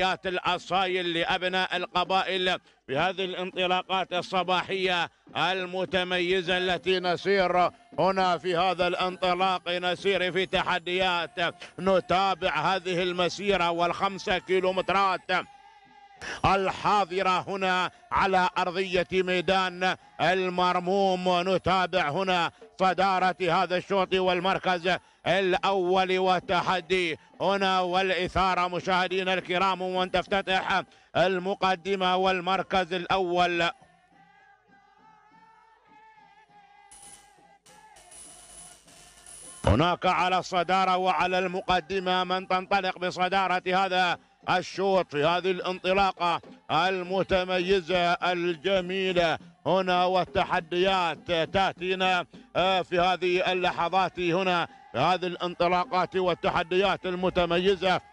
تحيات الأصايل لأبناء القبائل بهذه الانطلاقات الصباحية المتميزة التي نسير هنا في هذا الانطلاق، نسير في تحديات، نتابع هذه المسيرة وال5 كيلومترات الحاضرة هنا على أرضية ميدان المرموم. نتابع هنا صدارة هذا الشوط والمركز الأول وتحدي هنا والإثارة مشاهدين الكرام، وأن تفتتح المقدمة والمركز الأول هناك على الصدارة وعلى المقدمة من تنطلق بصدارة هذا الشوط في هذه الانطلاقة المتميزة الجميلة هنا. والتحديات تأتينا في هذه اللحظات هنا في هذه الانطلاقات والتحديات المتميزة.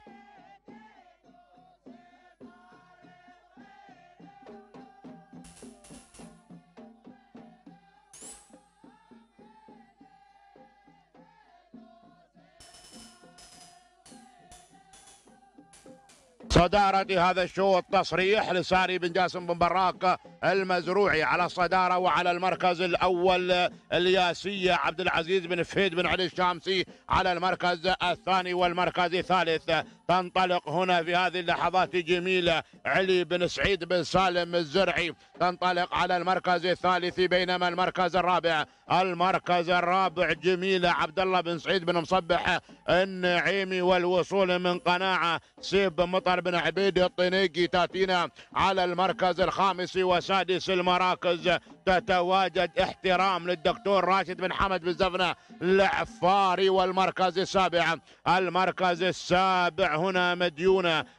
صدارة هذا الشوط تصريح لساري بن جاسم بن براك المزروعي على الصدارة، وعلى المركز الأول الياسية عبد العزيز بن فهيد بن علي الشامسي على المركز الثاني والمركز الثالث. تنطلق هنا في هذه اللحظات جميلة علي بن سعيد بن سالم الزرعي، تنطلق على المركز الثالث، بينما المركز الرابع جميلة عبد الله بن سعيد بن مصبح النعيمي، والوصول من قناعة سيب مطر بن عبيد الطنيقي. تاتينا على المركز الخامس وسادس المراكز تتواجد احترام للدكتور راشد بن حمد بن زفنة العفاري، والمركز السابع هنا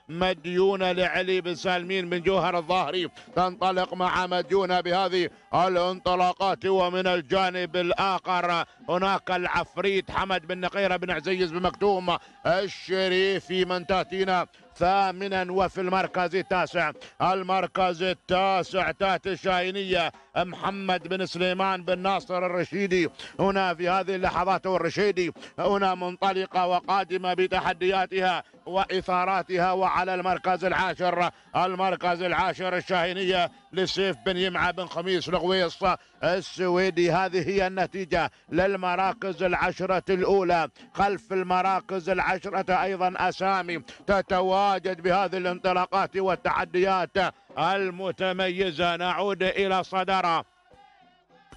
مديونة لعلي بن سالمين بن جوهر الظاهري. تنطلق مع مديونة بهذه الانطلاقات. ومن الجانب الآخر هناك العفريت حمد بن نقيرة بن عزيز بن مكتوم الشريفي، من تأتينا ثامنا. وفي المركز التاسع تاتي الشاهينية محمد بن سليمان بن ناصر الرشيدي. هنا في هذه اللحظات والرشيدي هنا منطلقة وقادمة بتحدياتها وإثاراتها. وعلى المركز العاشر الشاهينية لسيف بن يمعة بن خميس الرغويصة السويدي. هذه هي النتيجة للمراكز العشرة الأولى. خلف المراكز العشرة أيضا أسامي تتواجد بهذه الانطلاقات والتحديات المتميزة.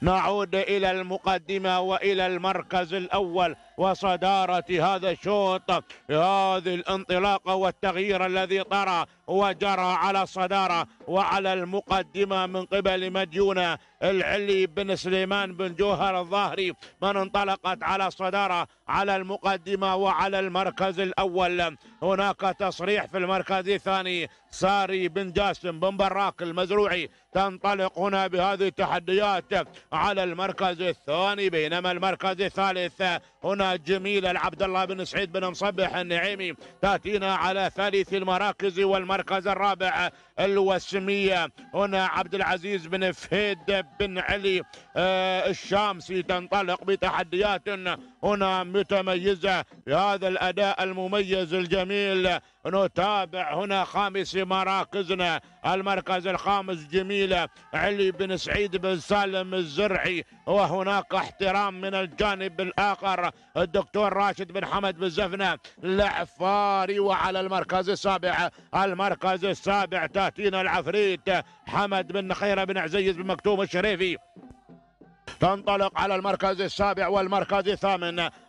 نعود إلى المقدمة وإلى المركز الأول وصدارة هذا الشوط، هذه الانطلاقة والتغيير الذي طرأ وجرى على الصدارة وعلى المقدمة من قبل مديونة العلي بن سليمان بن جوهر الظاهري، من انطلقت على الصدارة على المقدمة وعلى المركز الأول. هناك تصريح في المركز الثاني ساري بن جاسم بن براك المزروعي، تنطلق هنا بهذه التحديات على المركز الثاني، بينما المركز الثالث هنا جميلة عبد الله بن سعيد بن مصبح النعيمي. تأتينا على ثالث المراكز والمركز الرابع الوسمية هنا عبد العزيز بن فهيد بن علي الشامسي، تنطلق بتحديات هنا متميزة بهذا الأداء المميز الجميل. نتابع هنا خامس مراكزنا، المركز الخامس جميلة علي بن سعيد بن سالم الزرعي، وهناك احترام. من الجانب الآخر الدكتور راشد بن حمد بن زفنة العفاري، وعلى المركز السابع تأتينا العفريت حمد بن خيرة بن عزيز بن مكتوم الشريفي، تنطلق على المركز السابع.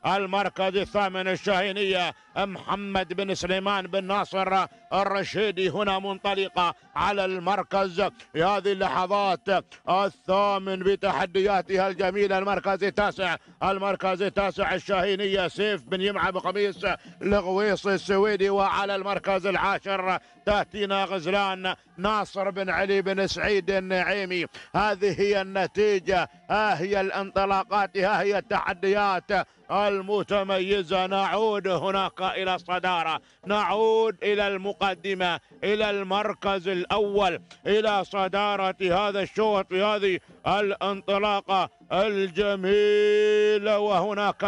والمركز الثامن الشاهينية محمد بن سليمان بن ناصر الرشيدي، هنا منطلقة على المركز في هذه اللحظات الثامن بتحدياتها الجميلة. المركز التاسع الشاهينية سيف بن يمعة بن خميس الغويص السويدي، وعلى المركز العاشر تأتينا غزلان ناصر بن علي بن سعيد النعيمي. هذه هي النتيجة، ها هي الانطلاقات، ها هي التحديات المتميزة. نعود هناك إلى الصدارة، نعود إلى المقدمة، إلى المركز الأول، إلى صدارة هذا الشوط في هذه الانطلاقة الجميلة. وهناك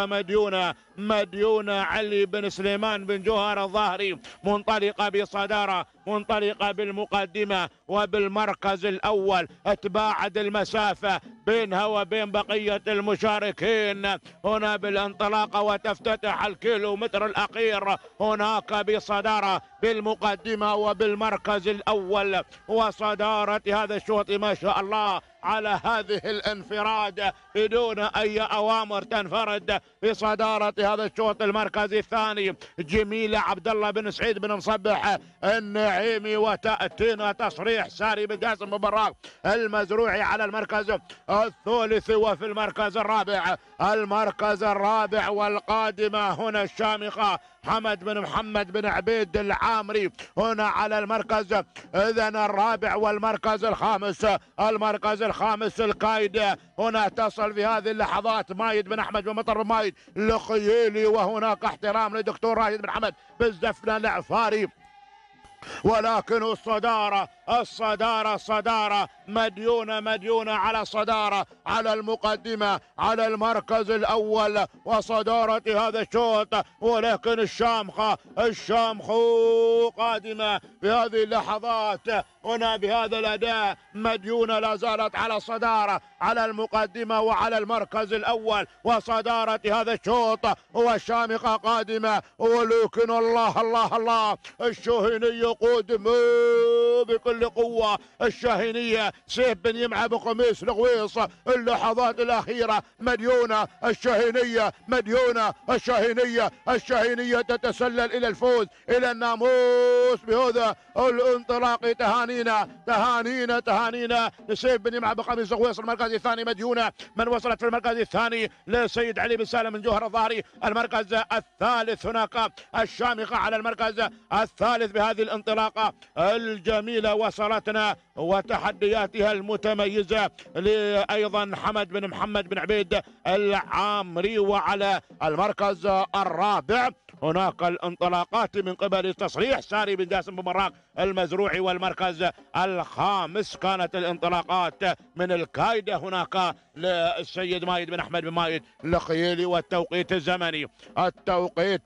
مديونة علي بن سليمان بن جوهر الظاهري منطلقة بصدارة، منطلقة بالمقدمة وبالمركز الأول، اتباعد المسافة بينها وبين بقية المشاركين هنا بالانطلاقة، وتفتتح الكيلومتر الأخير هناك بصدارة بالمقدمة وبالمركز الأول. وصدارة هذا الشوط ما شاء الله على هذه الانفراد بدون أي أوامر، تنفرد بصدارة هذا الشوط المركز الثاني جميلة عبد الله بن سعيد بن مصبح النعيمي، وتأتينا تصريح ساري بن جاسم بن براق المزروعي على المركز الثالث. وفي المركز الرابع والقادمة هنا الشامخة حمد بن محمد بن عبيد العامري هنا على المركز إذن الرابع. والمركز الخامس الكايده، هنا تصل في هذه اللحظات مايد بن أحمد بن مطر بن مايد لخيلي، وهناك احترام للدكتور راشد بن حمد بالزفنة العفاري. ولكن الصدارة مديونة على صدارة على المقدمة على المركز الأول وصدارة هذا الشوط. ولكن الشامخة قادمة في هذه اللحظات هنا بهذا الأداء. مديونة لا زالت على صدارة على المقدمة وعلى المركز الأول وصدارة هذا الشوط، والشامخة قادمة. ولكن الله الشاهينية قدمة بكل قوة، الشاهينية سيف بن يمعة بقميص الرغويصة. اللحظات الأخيرة مديونة الشاهينية تتسلل إلى الفوز إلى الناموس بهذا الانطلاق. تهانينا لسيف بن يمعة بقميص الرغويصة المركز الثاني. مديونة من وصلت في المركز الثاني لسيد علي بن سالم من جوهر الظهري. المركز الثالث هناك الشامخة على المركز الثالث بهذه الانطلاقة الجميلة. وصلتنا وتحدياتها المتميزة لأيضا حمد بن محمد بن عبيد العامري. وعلى المركز الرابع هناك الانطلاقات من قبل تصريح ساري بن جاسم بن براق المزروعي. والمركز الخامس كانت الانطلاقات من الكايده هناك للسيد مايد بن أحمد بن مايد لخيلي. والتوقيت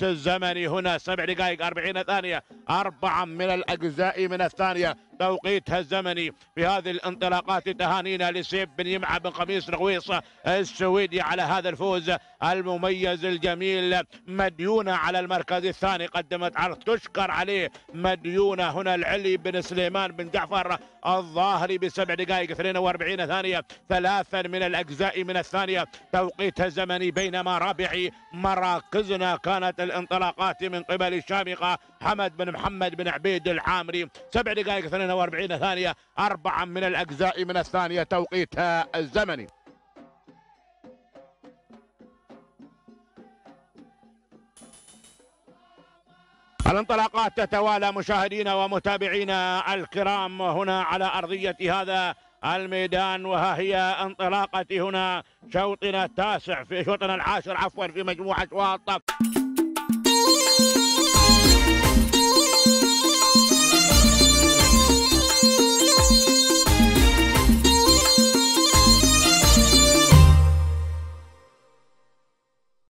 الزمني هنا 7 دقائق 40 ثانية، 4 من الأجزاء من الثانية توقيتها الزمني في هذه الانطلاقات. تهانينا لسيف بن يمعة بن قميص الرغويصة السويدي على هذا الفوز المميز الجميل. مديونة على المركز الثاني قدمت عرض تشكر عليه. مديونة هنا العلي بن سليمان بن جعفر الظاهري ب7 دقائق 42 ثانية، 3 من الأجزاء من الثانية توقيتها الزمني. بينما رابع مراكزنا كانت الانطلاقات من قبل الشامخة حمد بن محمد بن عبيد العامري 7 دقائق 42 ثانية، 4 من الأجزاء من الثانية توقيتها الزمني. الانطلاقات تتوالى مشاهدينا ومتابعينا الكرام هنا على أرضية هذا الميدان. وها هي انطلاقة هنا شوطنا العاشر في مجموعة شواطئ.